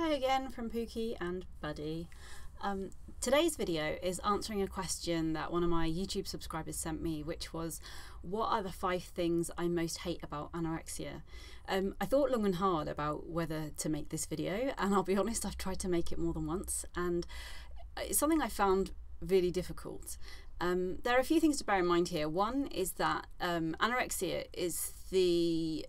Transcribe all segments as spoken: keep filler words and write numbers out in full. Hi again from Pooky and Buddy. Um, today's video is answering a question that one of my YouTube subscribers sent me, which was, what are the five things I most hate about anorexia? Um, I thought long and hard about whether to make this video, and I'll be honest, I've tried to make it more than once, and it's something I found really difficult. Um, there are a few things to bear in mind here. One is that um, anorexia is the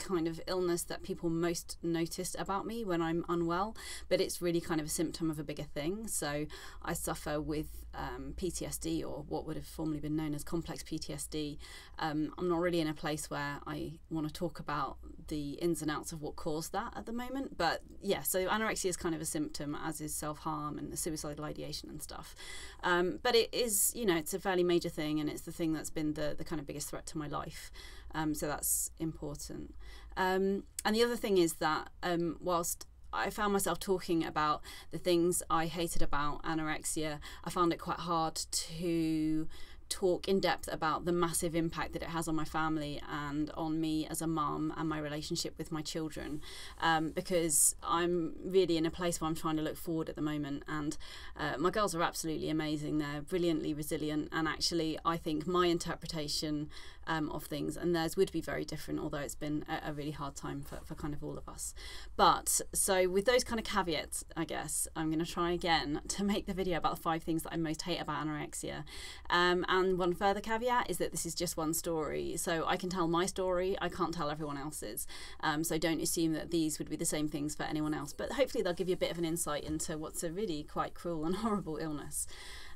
kind of illness that people most noticed about me when I'm unwell, but it's really kind of a symptom of a bigger thing. So I suffer with um, P T S D, or what would have formerly been known as complex P T S D. Um, I'm not really in a place where I want to talk about the ins and outs of what caused that at the moment, but yeah, so anorexia is kind of a symptom, as is self-harm and the suicidal ideation and stuff. Um, but it is, you know, it's a fairly major thing, and it's the thing that's been the, the kind of biggest threat to my life. Um, so that's important. Um, and the other thing is that um, whilst I found myself talking about the things I hated about anorexia, I found it quite hard to talk in depth about the massive impact that it has on my family and on me as a mum and my relationship with my children, um, because I'm really in a place where I'm trying to look forward at the moment, and uh, my girls are absolutely amazing. They're brilliantly resilient, and actually I think my interpretation um, of things and theirs would be very different, although it's been a, a really hard time for, for kind of all of us. But so with those kind of caveats, I guess I'm going to try again to make the video about the five things that I most hate about anorexia. Um, And one further caveat is that this is just one story, so I can tell my story, I can't tell everyone else's. Um, so don't assume that these would be the same things for anyone else, but hopefully they'll give you a bit of an insight into what's a really quite cruel and horrible illness.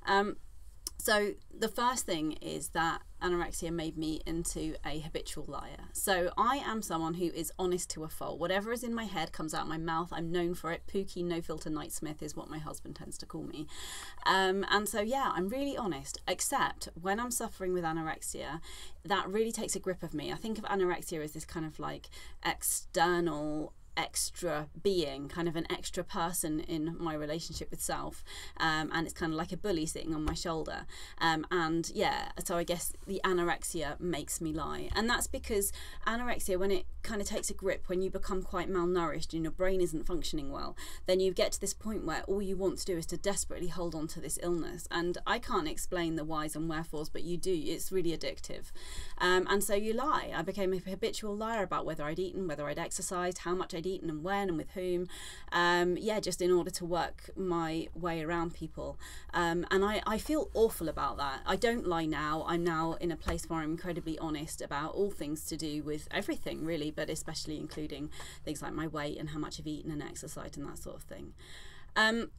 Um, so the first thing is that anorexia made me into a habitual liar. So I am someone who is honest to a fault. Whatever is in my head comes out of my mouth. I'm known for it. Pooky, no filter Knightsmith is what my husband tends to call me. Um, and so yeah, I'm really honest, except when I'm suffering with anorexia, that really takes a grip of me. I think of anorexia as this kind of like external extra being, kind of an extra person in my relationship with self, um, and it's kind of like a bully sitting on my shoulder, um, and yeah, so I guess the anorexia makes me lie. And that's because anorexia, when it kind of takes a grip, when you become quite malnourished and your brain isn't functioning well, then you get to this point where all you want to do is to desperately hold on to this illness, and I can't explain the whys and wherefores, but you do. It's really addictive, um, and so you lie. I became a habitual liar about whether I'd eaten, whether I'd exercised, how much I'd eaten and when and with whom, um, yeah, just in order to work my way around people, um, and I, I feel awful about that. I don't lie now. I'm now in a place where I'm incredibly honest about all things to do with everything really, but especially including things like my weight and how much I've eaten and exercised and that sort of thing. Um,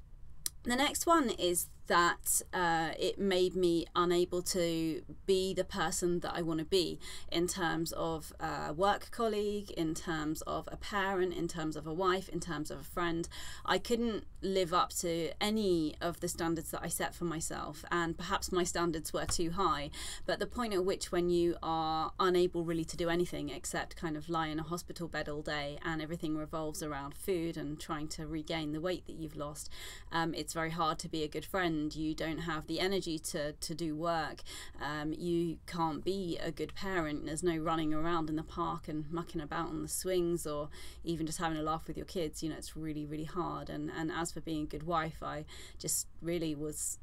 the next one is that uh, it made me unable to be the person that I want to be in terms of a work colleague, in terms of a parent, in terms of a wife, in terms of a friend. I couldn't live up to any of the standards that I set for myself, and perhaps my standards were too high, but the point at which when you are unable really to do anything except kind of lie in a hospital bed all day and everything revolves around food and trying to regain the weight that you've lost, um, it's very hard to be a good friend. You don't have the energy to, to do work, um, you can't be a good parent, there's no running around in the park and mucking about on the swings or even just having a laugh with your kids. You know, it's really, really hard. And, and as for being a good wife, I just really was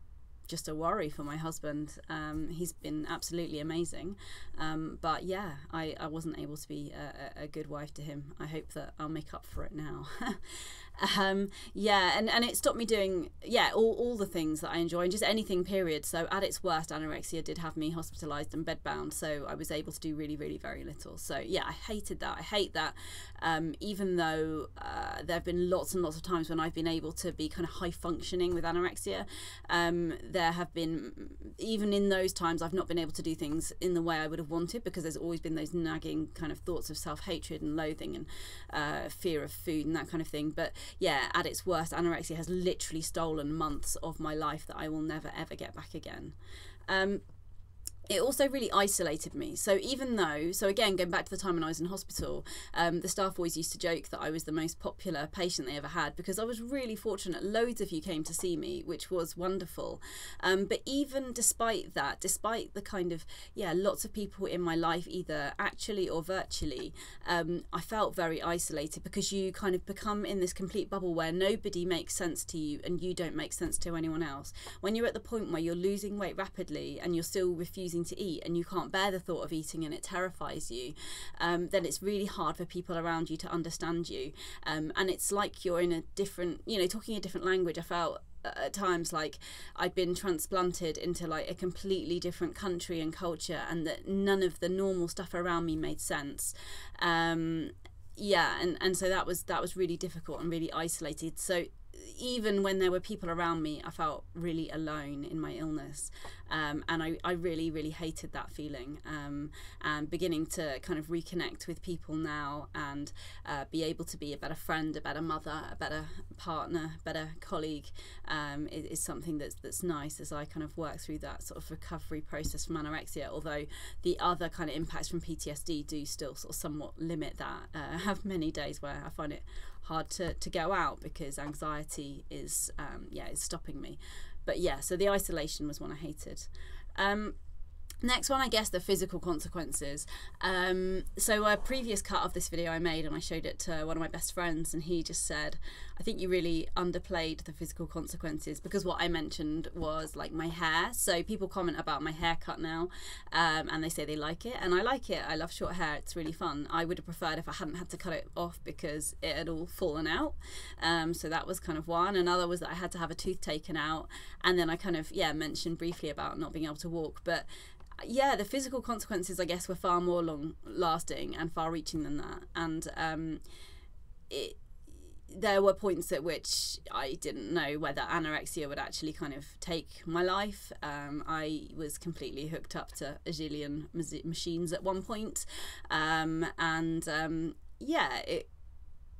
just a worry for my husband. Um, he's been absolutely amazing, um, but yeah, I, I wasn't able to be a, a good wife to him. I hope that I'll make up for it now. um, yeah, and, and it stopped me doing yeah all, all the things that I enjoy, and just anything period. So at its worst, anorexia did have me hospitalised and bedbound, so I was able to do really, really very little. So yeah, I hated that. I hate that, um, even though uh, there have been lots and lots of times when I've been able to be kind of high functioning with anorexia. Um, there have been, even in those times, I've not been able to do things in the way I would have wanted, because there's always been those nagging kind of thoughts of self-hatred and loathing and uh, fear of food and that kind of thing. But yeah, at its worst, anorexia has literally stolen months of my life that I will never ever get back again. Um, it also really isolated me. So even though, so again, going back to the time when I was in hospital, um, the staff always used to joke that I was the most popular patient they ever had, because I was really fortunate. Loads of you came to see me, which was wonderful. Um, but even despite that, despite the kind of, yeah, lots of people in my life, either actually or virtually, um, I felt very isolated, because you kind of become in this complete bubble where nobody makes sense to you and you don't make sense to anyone else. When you're at the point where you're losing weight rapidly and you're still refusing to eat and you can't bear the thought of eating and it terrifies you, um, then it's really hard for people around you to understand you, um, and it's like you're in a different, you know, talking a different language. I felt at times like I'd been transplanted into like a completely different country and culture, and that none of the normal stuff around me made sense. Um, yeah, and, and so that was that was really difficult and really isolated. So even when there were people around me, I felt really alone in my illness, um, and I, I really, really hated that feeling. Um, and beginning to kind of reconnect with people now and uh, be able to be a better friend, a better mother, a better partner, a better colleague, um, is, is something that's, that's nice as I kind of work through that sort of recovery process from anorexia, although the other kind of impacts from P T S D do still sort of somewhat limit that. Uh, I have many days where I find it hard to, to go out because anxiety is, um, yeah, is stopping me. But yeah, so the isolation was one I hated. Um, next one, I guess, the physical consequences. Um, so a previous cut of this video I made, and I showed it to one of my best friends, and he just said, I think you really underplayed the physical consequences, because what I mentioned was like my hair. So people comment about my haircut now, um, and they say they like it, and I like it. I love short hair, it's really fun. I would have preferred if I hadn't had to cut it off because it had all fallen out. Um, so that was kind of one. Another was that I had to have a tooth taken out, and then I kind of, yeah, mentioned briefly about not being able to walk. But yeah, the physical consequences, I guess, were far more long-lasting and far-reaching than that. And um, it, there were points at which I didn't know whether anorexia would actually kind of take my life. Um, I was completely hooked up to a zillion machines at one point. Um, and um, yeah, it...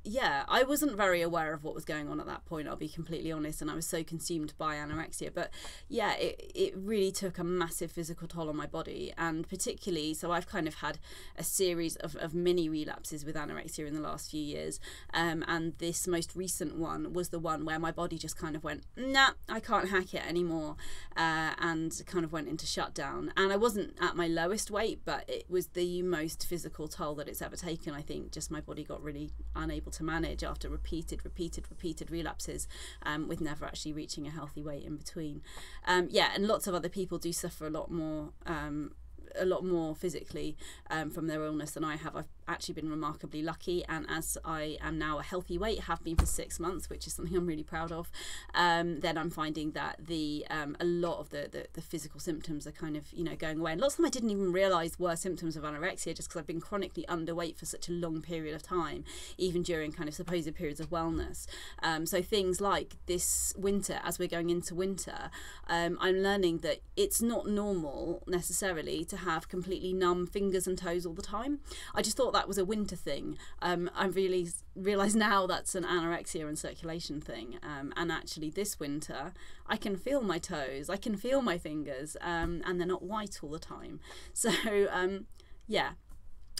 Yeah, I wasn't very aware of what was going on at that point, I'll be completely honest, and I was so consumed by anorexia. But yeah, it, it really took a massive physical toll on my body, and particularly, so I've kind of had a series of, of mini relapses with anorexia in the last few years, um, and this most recent one was the one where my body just kind of went, nah, I can't hack it anymore, uh, and kind of went into shutdown. And I wasn't at my lowest weight, but it was the most physical toll that it's ever taken, I think. Just my body got really unable to to manage after repeated repeated repeated relapses, um, with never actually reaching a healthy weight in between. Um, yeah, and lots of other people do suffer a lot more um, a lot more physically um, from their illness than I have. I've actually been remarkably lucky, and as I am now a healthy weight, have been for six months, which is something I'm really proud of, um, then I'm finding that the um, a lot of the, the the physical symptoms are kind of, you know, going away, and lots of them I didn't even realise were symptoms of anorexia, just because I've been chronically underweight for such a long period of time, even during kind of supposed periods of wellness. Um, so things like this winter, as we're going into winter, um, I'm learning that it's not normal necessarily to have completely numb fingers and toes all the time. I just thought that that was a winter thing. um, I really realise now that's an anorexia and circulation thing, um, and actually this winter I can feel my toes, I can feel my fingers, um, and they're not white all the time. So um, yeah,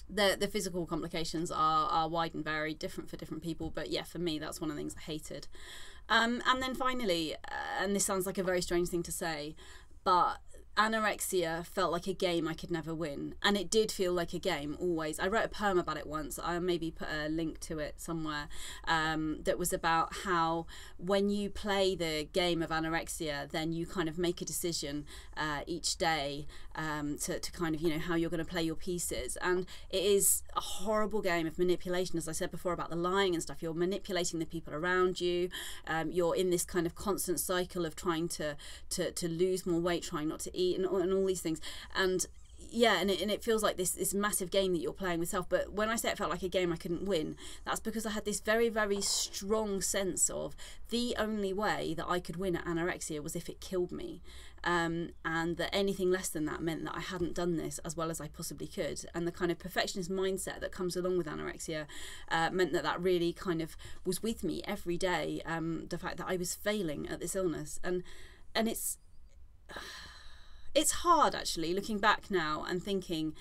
The, the physical complications are, are wide and varied, different for different people, but yeah, for me that's one of the things I hated. Um, and then finally, uh, and this sounds like a very strange thing to say, but anorexia felt like a game I could never win, and it did feel like a game always. I wrote a poem about it once, I maybe put a link to it somewhere, um, that was about how when you play the game of anorexia, then you kind of make a decision uh, each day um, to, to kind of, you know, how you're going to play your pieces. And it is a horrible game of manipulation, as I said before about the lying and stuff. You're manipulating the people around you, um, you're in this kind of constant cycle of trying to, to, to lose more weight, trying not to eat, And all, and all these things. And yeah, and it, and it feels like this this massive game that you're playing with self. But when I say it felt like a game I couldn't win, that's because I had this very, very strong sense of the only way that I could win at anorexia was if it killed me, um, and that anything less than that meant that I hadn't done this as well as I possibly could. And the kind of perfectionist mindset that comes along with anorexia uh, meant that that really kind of was with me every day, um, the fact that I was failing at this illness. And and it's it's hard actually looking back now and thinking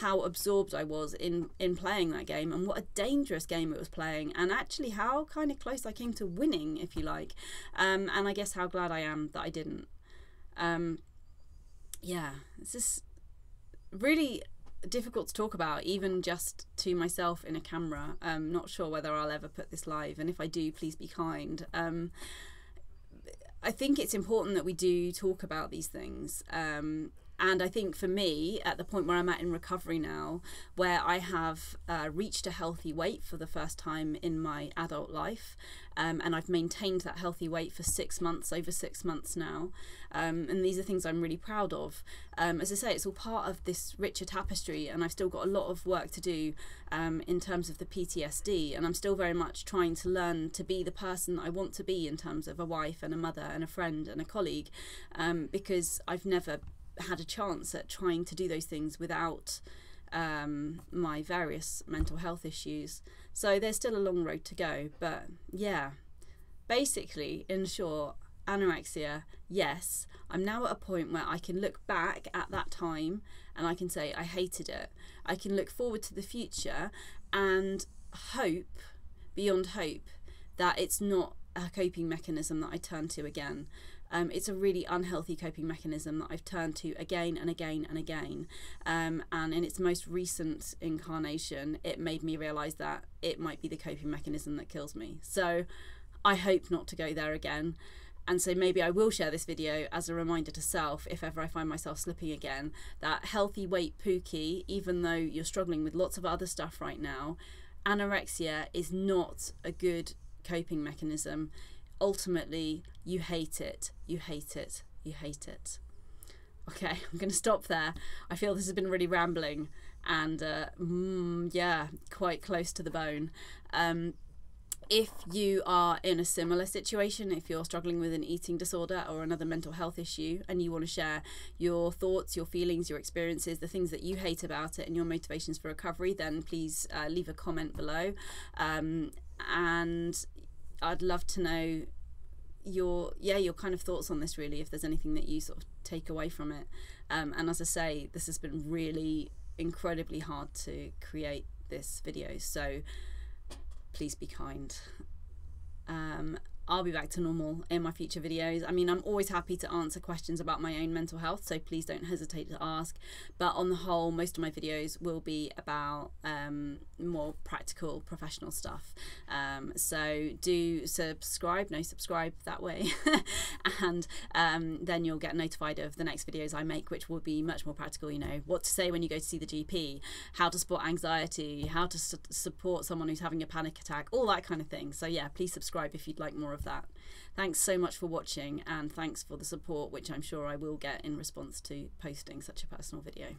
how absorbed I was in in playing that game and what a dangerous game it was playing, and actually how kind of close I came to winning, if you like, um, and I guess how glad I am that I didn't. Um, yeah, it's just really difficult to talk about, even just to myself in a camera. I'm not sure whether I'll ever put this live, and if I do, please be kind. Um, I think it's important that we do talk about these things. Um, and I think for me, at the point where I'm at in recovery now, where I have uh, reached a healthy weight for the first time in my adult life, um, and I've maintained that healthy weight for six months, over six months now, um, and these are things I'm really proud of. Um, as I say, it's all part of this richer tapestry, and I've still got a lot of work to do um, in terms of the P T S D, and I'm still very much trying to learn to be the person that I want to be in terms of a wife and a mother and a friend and a colleague, um, because I've never had a chance at trying to do those things without um, my various mental health issues. So there's still a long road to go, but yeah, basically, in short, anorexia, yes, I'm now at a point where I can look back at that time and I can say I hated it. I can look forward to the future and hope, beyond hope, that it's not a coping mechanism that I turn to again. Um, it's a really unhealthy coping mechanism that I've turned to again and again and again. Um, and in its most recent incarnation, it made me realise that it might be the coping mechanism that kills me. So I hope not to go there again. And so maybe I will share this video as a reminder to self, if ever I find myself slipping again, that healthy weight Pooky, even though you're struggling with lots of other stuff right now, anorexia is not a good coping mechanism. Ultimately, you hate it, you hate it, you hate it. Okay, I'm going to stop there. I feel this has been really rambling and uh, mm, yeah, quite close to the bone. Um, if you are in a similar situation, if you're struggling with an eating disorder or another mental health issue and you want to share your thoughts, your feelings, your experiences, the things that you hate about it and your motivations for recovery, then please uh, leave a comment below. Um, and I'd love to know your yeah your kind of thoughts on this, really, if there's anything that you sort of take away from it. Um, and as I say, this has been really incredibly hard to create this video, so please be kind. um, I'll be back to normal in my future videos. I mean, I'm always happy to answer questions about my own mental health, so please don't hesitate to ask. But on the whole, most of my videos will be about um, more practical, professional stuff. Um, so do subscribe, no, subscribe that way. And um, then you'll get notified of the next videos I make, which will be much more practical, you know, what to say when you go to see the G P, how to support anxiety, how to su- support someone who's having a panic attack, all that kind of thing. So yeah, please subscribe if you'd like more of that. Thanks so much for watching, and thanks for the support, which I'm sure I will get in response to posting such a personal video.